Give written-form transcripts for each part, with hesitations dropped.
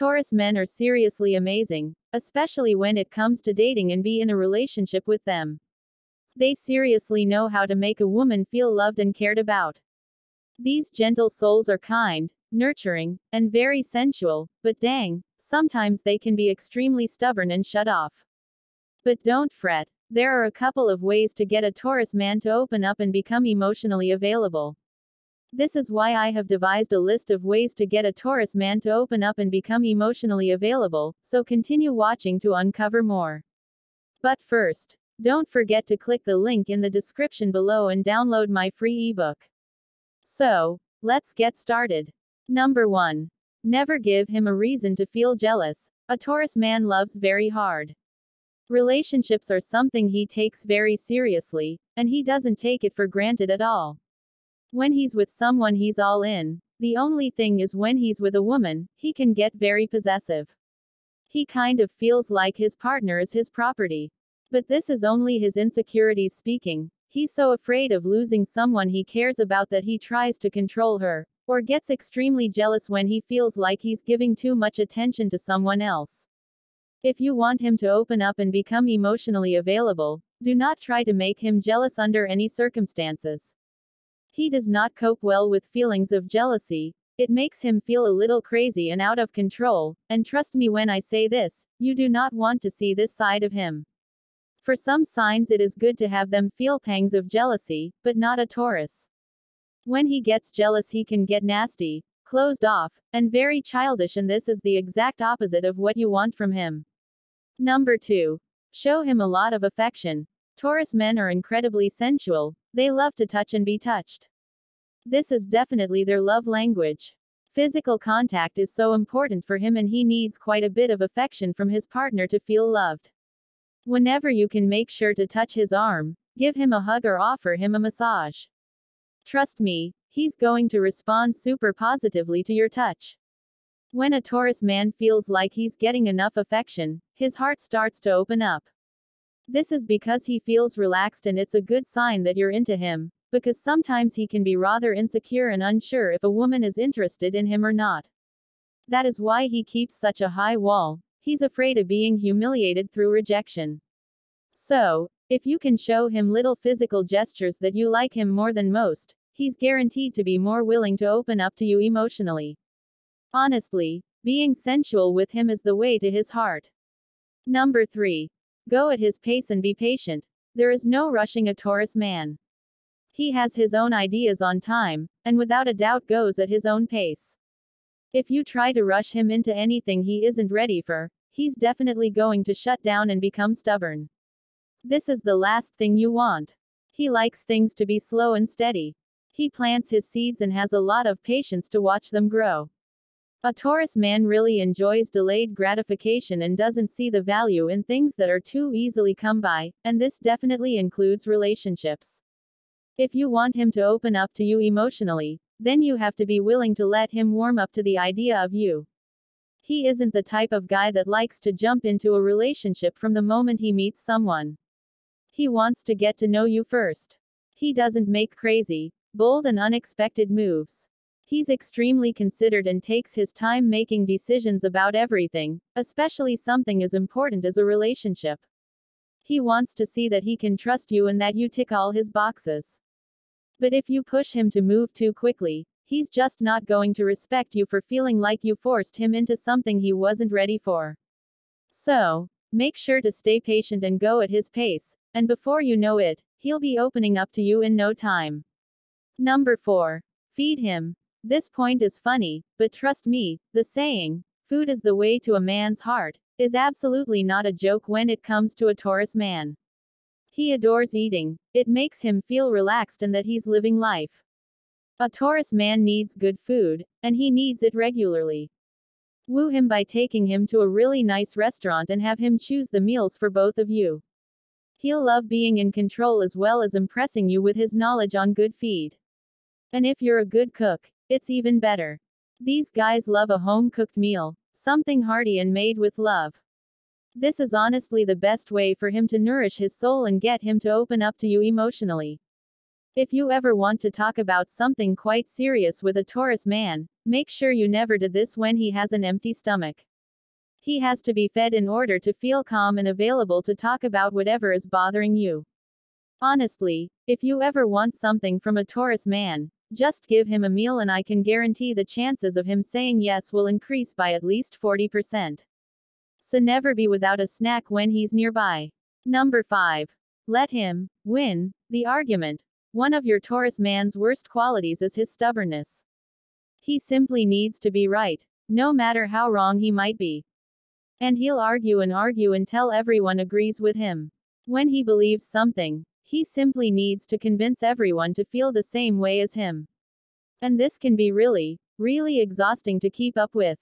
Taurus men are seriously amazing, especially when it comes to dating and be in a relationship with them. They seriously know how to make a woman feel loved and cared about. These gentle souls are kind, nurturing, and very sensual, but dang, sometimes they can be extremely stubborn and shut off. But don't fret, there are a couple of ways to get a Taurus man to open up and become emotionally available. This is why I have devised a list of ways to get a Taurus man to open up and become emotionally available, so continue watching to uncover more. But first, don't forget to click the link in the description below and download my free ebook. So, let's get started. Number 1. Never give him a reason to feel jealous. A Taurus man loves very hard. Relationships are something he takes very seriously, and he doesn't take it for granted at all. When he's with someone he's all in. The only thing is when he's with a woman, he can get very possessive. He kind of feels like his partner is his property. But this is only his insecurities speaking. He's so afraid of losing someone he cares about that he tries to control her, or gets extremely jealous when he feels like he's giving too much attention to someone else. If you want him to open up and become emotionally available, do not try to make him jealous under any circumstances. He does not cope well with feelings of jealousy. It makes him feel a little crazy and out of control, and trust me when I say this, you do not want to see this side of him. For some signs it is good to have them feel pangs of jealousy, but not a Taurus. When he gets jealous he can get nasty, closed off, and very childish, and this is the exact opposite of what you want from him. Number 2. Show him a lot of affection. Taurus men are incredibly sensual. They love to touch and be touched. This is definitely their love language. Physical contact is so important for him, and he needs quite a bit of affection from his partner to feel loved. Whenever you can, make sure to touch his arm, give him a hug, or offer him a massage. Trust me, he's going to respond super positively to your touch. When a Taurus man feels like he's getting enough affection, his heart starts to open up. This is because he feels relaxed, and it's a good sign that you're into him, because sometimes he can be rather insecure and unsure if a woman is interested in him or not. That is why he keeps such a high wall. He's afraid of being humiliated through rejection. So, if you can show him little physical gestures that you like him more than most, he's guaranteed to be more willing to open up to you emotionally. Honestly, being sensual with him is the way to his heart. Number 3. Go at his pace and be patient. There is no rushing a Taurus man. He has his own ideas on time, and without a doubt goes at his own pace. If you try to rush him into anything he isn't ready for, he's definitely going to shut down and become stubborn. This is the last thing you want. He likes things to be slow and steady. He plants his seeds and has a lot of patience to watch them grow. A Taurus man really enjoys delayed gratification and doesn't see the value in things that are too easily come by, and this definitely includes relationships. If you want him to open up to you emotionally, then you have to be willing to let him warm up to the idea of you. He isn't the type of guy that likes to jump into a relationship from the moment he meets someone. He wants to get to know you first. He doesn't make crazy, bold and unexpected moves. He's extremely considered and takes his time making decisions about everything, especially something as important as a relationship. He wants to see that he can trust you and that you tick all his boxes. But if you push him to move too quickly, he's just not going to respect you for feeling like you forced him into something he wasn't ready for. So, make sure to stay patient and go at his pace, and before you know it, he'll be opening up to you in no time. Number 4. Feed him. This point is funny, but trust me, the saying, "Food is the way to a man's heart," is absolutely not a joke when it comes to a Taurus man. He adores eating. It makes him feel relaxed and that he's living life. A Taurus man needs good food, and he needs it regularly. Woo him by taking him to a really nice restaurant and have him choose the meals for both of you. He'll love being in control as well as impressing you with his knowledge on good feed. And if you're a good cook, it's even better. These guys love a home-cooked meal, something hearty and made with love. This is honestly the best way for him to nourish his soul and get him to open up to you emotionally. If you ever want to talk about something quite serious with a Taurus man, make sure you never do this when he has an empty stomach. He has to be fed in order to feel calm and available to talk about whatever is bothering you. Honestly, if you ever want something from a Taurus man, just give him a meal and I can guarantee the chances of him saying yes will increase by at least 40%. So never be without a snack when he's nearby. Number 5. Let him win the argument. One of your Taurus man's worst qualities is his stubbornness. He simply needs to be right, no matter how wrong he might be. And he'll argue and argue until everyone agrees with him. When he believes something, he simply needs to convince everyone to feel the same way as him. And this can be really, really exhausting to keep up with.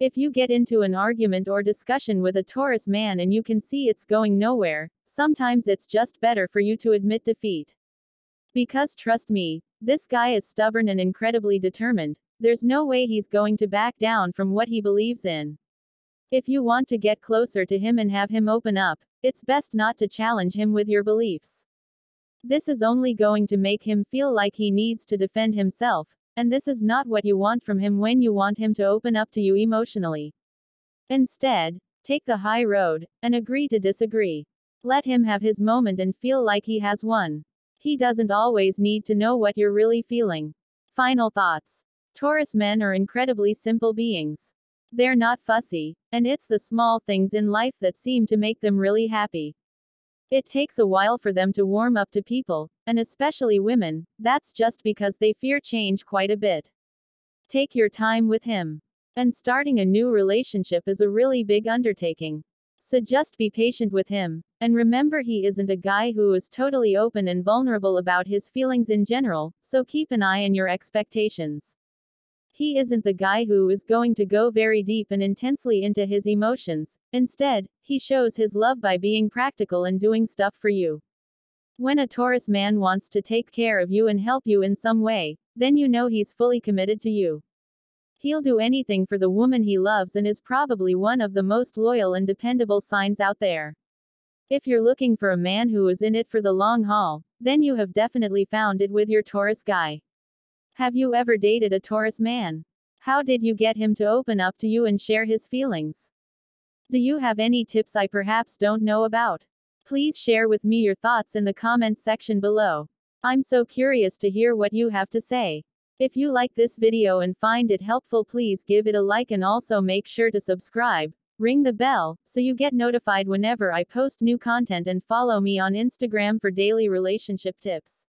If you get into an argument or discussion with a Taurus man and you can see it's going nowhere, sometimes it's just better for you to admit defeat. Because trust me, this guy is stubborn and incredibly determined. There's no way he's going to back down from what he believes in. If you want to get closer to him and have him open up, it's best not to challenge him with your beliefs. This is only going to make him feel like he needs to defend himself, and this is not what you want from him when you want him to open up to you emotionally. Instead, take the high road, and agree to disagree. Let him have his moment and feel like he has won. He doesn't always need to know what you're really feeling. Final thoughts. Taurus men are incredibly simple beings. They're not fussy, and it's the small things in life that seem to make them really happy. It takes a while for them to warm up to people, and especially women. That's just because they fear change quite a bit. Take your time with him. And starting a new relationship is a really big undertaking. So just be patient with him, and remember he isn't a guy who is totally open and vulnerable about his feelings in general, so keep an eye on your expectations. He isn't the guy who is going to go very deep and intensely into his emotions. Instead, he shows his love by being practical and doing stuff for you. When a Taurus man wants to take care of you and help you in some way, then you know he's fully committed to you. He'll do anything for the woman he loves and is probably one of the most loyal and dependable signs out there. If you're looking for a man who is in it for the long haul, then you have definitely found it with your Taurus guy. Have you ever dated a Taurus man? How did you get him to open up to you and share his feelings? Do you have any tips I perhaps don't know about? Please share with me your thoughts in the comment section below. I'm so curious to hear what you have to say. If you like this video and find it helpful, please give it a like and also make sure to subscribe, ring the bell, so you get notified whenever I post new content, and follow me on Instagram for daily relationship tips.